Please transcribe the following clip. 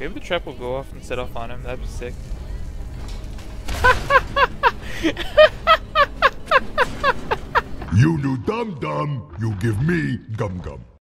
Maybe the trap will go off and set off on him. That'd be sick. You do dum-dum, you give me gum-gum.